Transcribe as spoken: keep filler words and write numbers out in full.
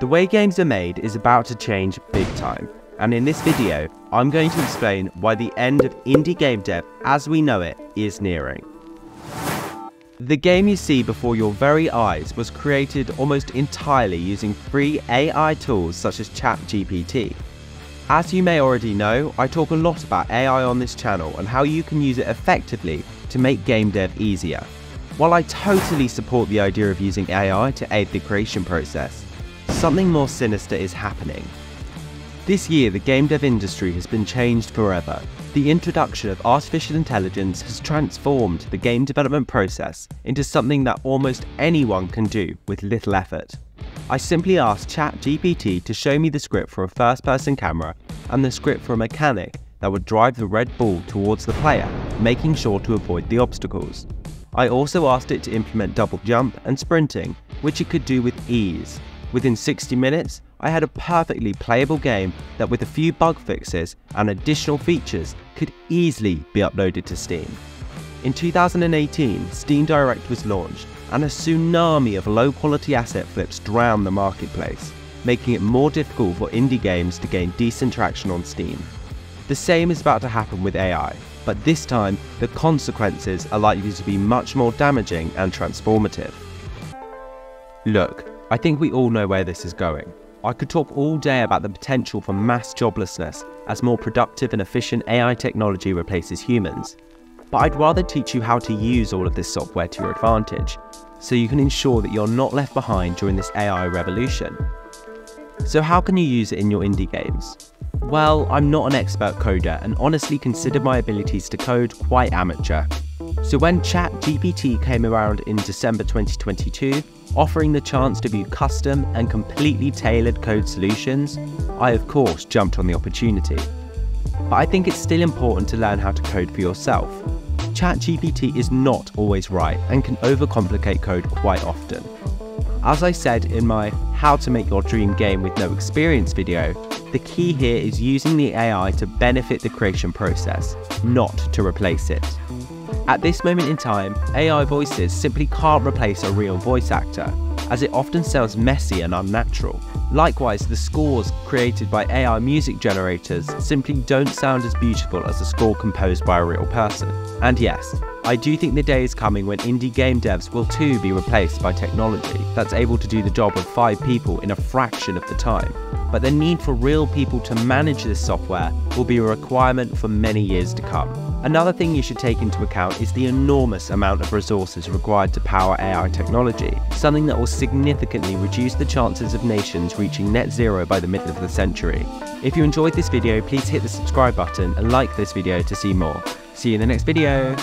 The way games are made is about to change big time, and in this video, I'm going to explain why the end of indie game dev as we know it is nearing. The game you see before your very eyes was created almost entirely using free A I tools such as ChatGPT. As you may already know, I talk a lot about A I on this channel and how you can use it effectively to make game dev easier. While I totally support the idea of using A I to aid the creation process, something more sinister is happening. This year, the game dev industry has been changed forever. The introduction of artificial intelligence has transformed the game development process into something that almost anyone can do with little effort. I simply asked ChatGPT to show me the script for a first-person camera and the script for a mechanic that would drive the red ball towards the player, making sure to avoid the obstacles. I also asked it to implement double jump and sprinting, which it could do with ease. Within sixty minutes, I had a perfectly playable game that with a few bug fixes and additional features could easily be uploaded to Steam. In two thousand eighteen, Steam Direct was launched, and a tsunami of low-quality asset flips drowned the marketplace, making it more difficult for indie games to gain decent traction on Steam. The same is about to happen with A I, but this time, the consequences are likely to be much more damaging and transformative. Look, I think we all know where this is going. I could talk all day about the potential for mass joblessness as more productive and efficient A I technology replaces humans. But I'd rather teach you how to use all of this software to your advantage, so you can ensure that you're not left behind during this A I revolution. So how can you use it in your indie games? Well, I'm not an expert coder and honestly consider my abilities to code quite amateur. So when ChatGPT came around in December twenty twenty-two, offering the chance to view custom and completely tailored code solutions, I of course jumped on the opportunity. But I think it's still important to learn how to code for yourself. ChatGPT is not always right and can overcomplicate code quite often. As I said in my How to Make Your Dream Game with No Experience video, the key here is using the A I to benefit the creation process, not to replace it. At this moment in time, A I voices simply can't replace a real voice actor, as it often sounds messy and unnatural. Likewise, the scores created by A I music generators simply don't sound as beautiful as a score composed by a real person. And yes, I do think the day is coming when indie game devs will too be replaced by technology that's able to do the job of five people in a fraction of the time. But the need for real people to manage this software will be a requirement for many years to come. Another thing you should take into account is the enormous amount of resources required to power A I technology, something that will significantly reduce the chances of nations reaching net zero by the middle of the century. If you enjoyed this video, please hit the subscribe button and like this video to see more. See you in the next video!